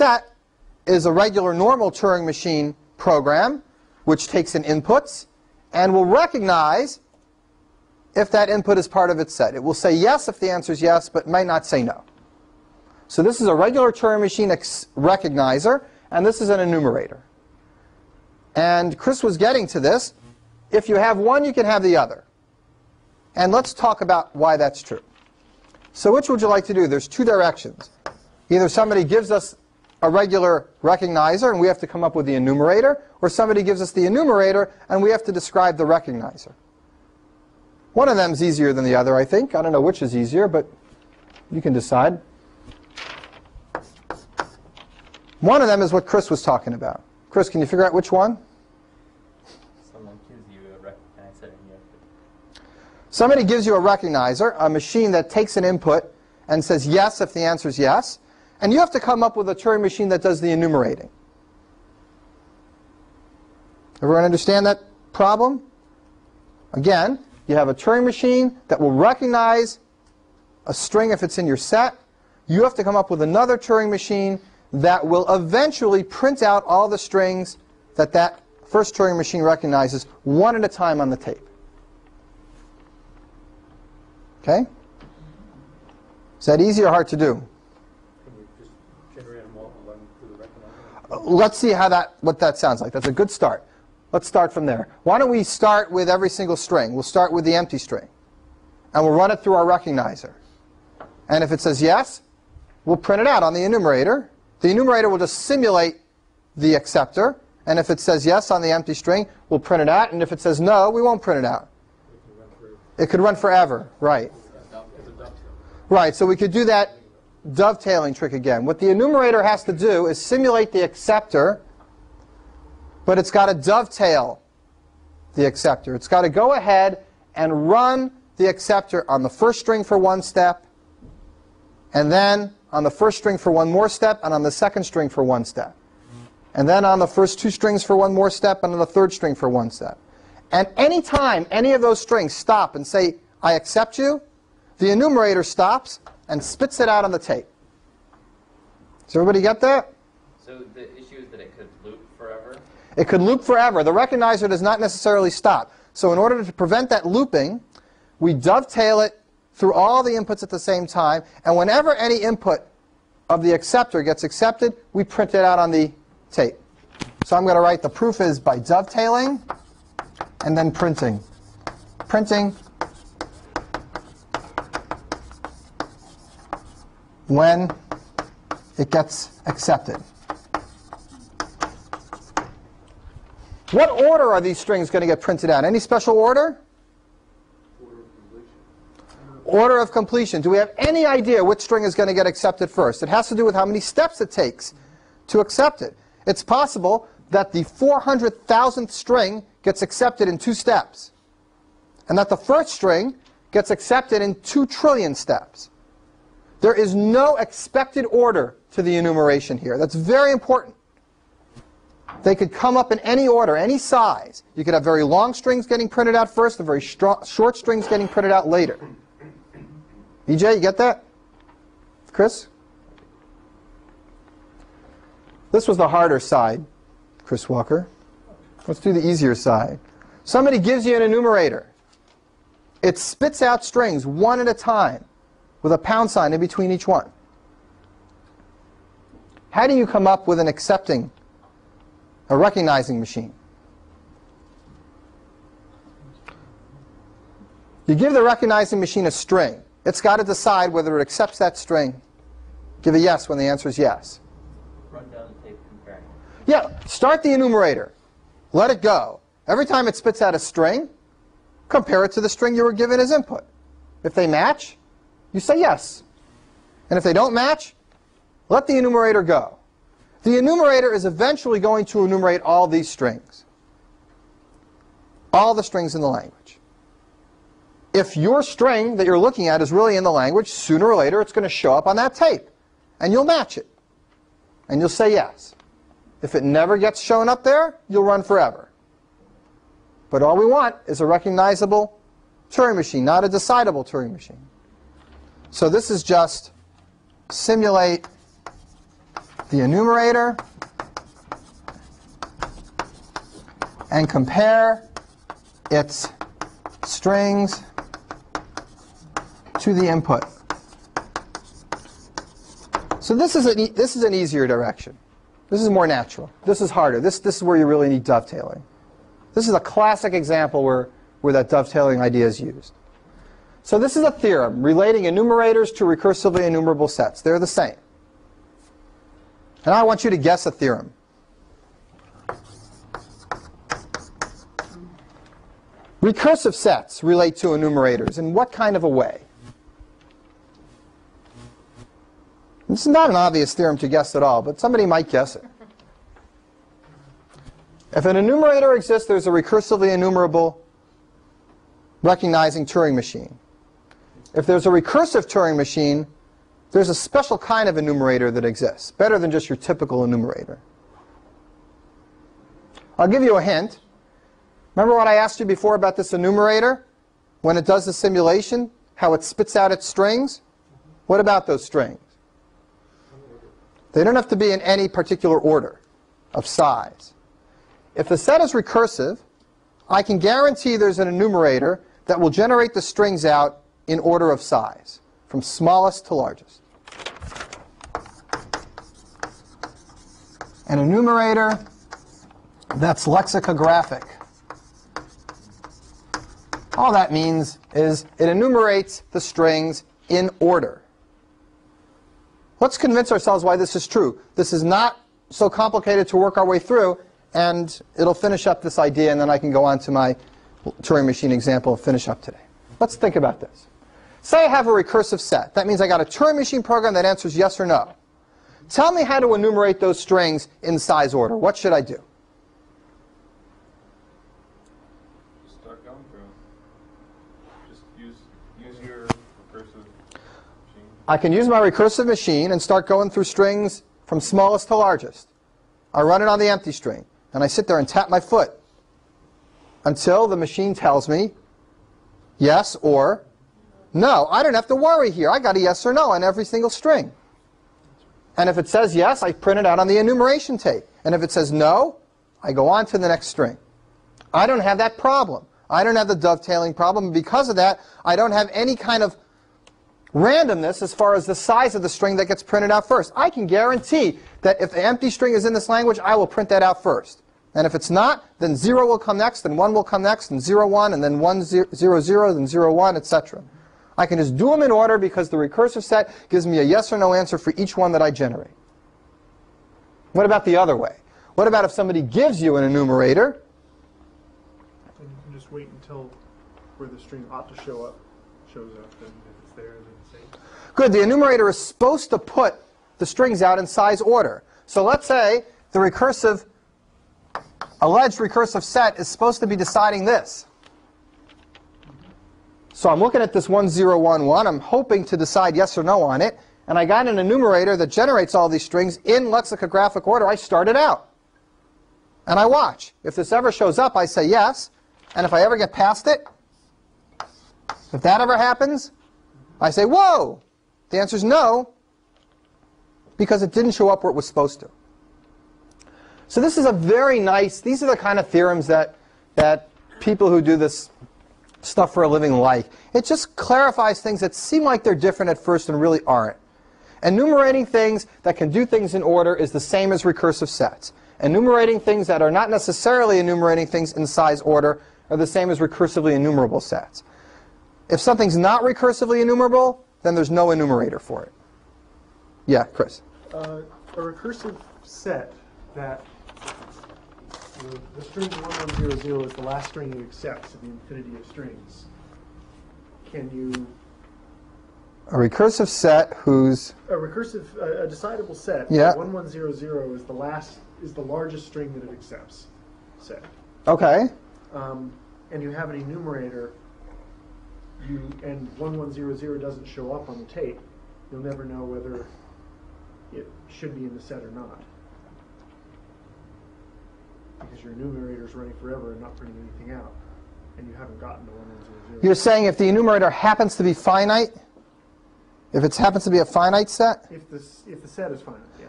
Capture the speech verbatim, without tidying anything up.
set is a regular normal Turing machine program which takes in inputs and will recognize if that input is part of its set. It will say yes if the answer is yes, but may not say no. So this is a regular Turing machine recognizer, and this is an enumerator. And Chris was getting to this. If you have one, you can have the other. And let's talk about why that's true. So which would you like to do? There's two directions. Either somebody gives us a regular recognizer, and we have to come up with the enumerator, or somebody gives us the enumerator, and we have to describe the recognizer. One of them is easier than the other, I think. I don't know which is easier, but you can decide. One of them is what Chris was talking about. Chris, can you figure out which one? Someone gives you a recognizer. And you have to... Somebody gives you a recognizer, a machine that takes an input and says yes if the answer is yes. And you have to come up with a Turing machine that does the enumerating. Everyone understand that problem? Again, you have a Turing machine that will recognize a string if it's in your set. You have to come up with another Turing machine that will eventually print out all the strings that that first Turing machine recognizes one at a time on the tape. Okay? Is that easy or hard to do? Let's see how that, what that sounds like. That's a good start. Let's start from there. Why don't we start with every single string? We'll start with the empty string. And we'll run it through our recognizer. And if it says yes, we'll print it out on the enumerator. The enumerator will just simulate the acceptor. And if it says yes on the empty string, we'll print it out. And if it says no, we won't print it out. It could run forever, right. Right, so we could do that dovetailing trick again. What the enumerator has to do is simulate the acceptor, but it's got to dovetail the acceptor. It's got to go ahead and run the acceptor on the first string for one step, and then on the first string for one more step, and on the second string for one step, and then on the first two strings for one more step, and on the third string for one step. And any time any of those strings stop and say, I accept you, the enumerator stops and spits it out on the tape. Does everybody get that? So the issue is that it could loop forever? It could loop forever. The recognizer does not necessarily stop. So in order to prevent that looping, we dovetail it through all the inputs at the same time, and whenever any input of the acceptor gets accepted, we print it out on the tape. So I'm going to write the proof is by dovetailing and then printing. Printing when it gets accepted. What order are these strings going to get printed out? Any special order? Order of completion. Order of completion. Do we have any idea which string is going to get accepted first? It has to do with how many steps it takes to accept it. It's possible that the four hundred thousandth string gets accepted in two steps, and that the first string gets accepted in two trillion steps. There is no expected order to the enumeration here. That's very important. They could come up in any order, any size. You could have very long strings getting printed out first and very short strings getting printed out later. E J, you get that? Chris? This was the harder side, Chris Walker. Let's do the easier side. Somebody gives you an enumerator. It spits out strings one at a time, with a pound sign in between each one. How do you come up with an accepting, a recognizing machine? You give the recognizing machine a string. It's got to decide whether it accepts that string. Give a yes when the answer is yes. Run down the tape comparing. Yeah, start the enumerator. Let it go. Every time it spits out a string, compare it to the string you were given as input. If they match, you say yes. And if they don't match, let the enumerator go. The enumerator is eventually going to enumerate all these strings, all the strings in the language. If your string that you're looking at is really in the language, sooner or later it's going to show up on that tape. And you'll match it. And you'll say yes. If it never gets shown up there, you'll run forever. But all we want is a recognizable Turing machine, not a decidable Turing machine. So this is just simulate the enumerator and compare its strings to the input. So this is, an e this is an easier direction. This is more natural. This is harder. This, this is where you really need dovetailing. This is a classic example where, where that dovetailing idea is used. So this is a theorem relating enumerators to recursively enumerable sets. They're the same. And I want you to guess a theorem. Recursive sets relate to enumerators in what kind of a way? It's not an obvious theorem to guess at all, but somebody might guess it. If an enumerator exists, there's a recursively enumerable recognizing Turing machine. If there's a recursive Turing machine, there's a special kind of enumerator that exists, better than just your typical enumerator. I'll give you a hint. Remember what I asked you before about this enumerator? When it does the simulation, how it spits out its strings? What about those strings? They don't have to be in any particular order of size. If the set is recursive, I can guarantee there's an enumerator that will generate the strings out in order of size, from smallest to largest. An enumerator that's lexicographic. All that means is it enumerates the strings in order. Let's convince ourselves why this is true. This is not so complicated to work our way through, and it'll finish up this idea, and then I can go on to my Turing machine example and finish up today. Let's think about this. Say I have a recursive set. That means I got a Turing machine program that answers yes or no. Tell me how to enumerate those strings in size order. What should I do? Start going through. Just use, use your recursive machine. I can use my recursive machine and start going through strings from smallest to largest. I run it on the empty string. And I sit there and tap my foot until the machine tells me yes or no. I don't have to worry here. I got a yes or no on every single string. And if it says yes, I print it out on the enumeration tape. And if it says no, I go on to the next string. I don't have that problem. I don't have the dovetailing problem. Because of that, I don't have any kind of randomness as far as the size of the string that gets printed out first. I can guarantee that if the empty string is in this language, I will print that out first. And if it's not, then zero will come next, then one will come next, and zero, one, and then one, zero, zero, zero, then zero, one, et cetera. I can just do them in order because the recursive set gives me a yes or no answer for each one that I generate. What about the other way? What about if somebody gives you an enumerator? And you can just wait until where the string ought to show up shows up, and if it's there, then it's safe. Good. The enumerator is supposed to put the strings out in size order. So let's say the recursive, alleged recursive set is supposed to be deciding this. So I'm looking at this one zero one one. I'm hoping to decide yes or no on it. And I got an enumerator that generates all these strings in lexicographic order. I start it out. And I watch. If this ever shows up, I say yes. And if I ever get past it, if that ever happens, I say, whoa! The answer is no, because it didn't show up where it was supposed to. So this is a very nice, these are the kind of theorems that, that people who do this stuff for a living like. It just clarifies things that seem like they're different at first and really aren't. Enumerating things that can do things in order is the same as recursive sets. Enumerating things that are not necessarily enumerating things in size order are the same as recursively enumerable sets. If something's not recursively enumerable, then there's no enumerator for it. Yeah, Chris? Uh, a recursive set that the, the string one one zero zero is the last string it accepts in the infinity of strings. Can you... A recursive set whose... A recursive, uh, a decidable set, yeah. one one zero zero is the last, is the largest string that it accepts, set. Okay. Um, and you have an enumerator, you, and one one zero zero doesn't show up on the tape. You'll never know whether it should be in the set or not, because your enumerator is running forever and not printing anything out, and you haven't gotten to one one zero zero. You're saying if the enumerator happens to be finite, if it happens to be a finite set? If the, if the set is finite, yeah.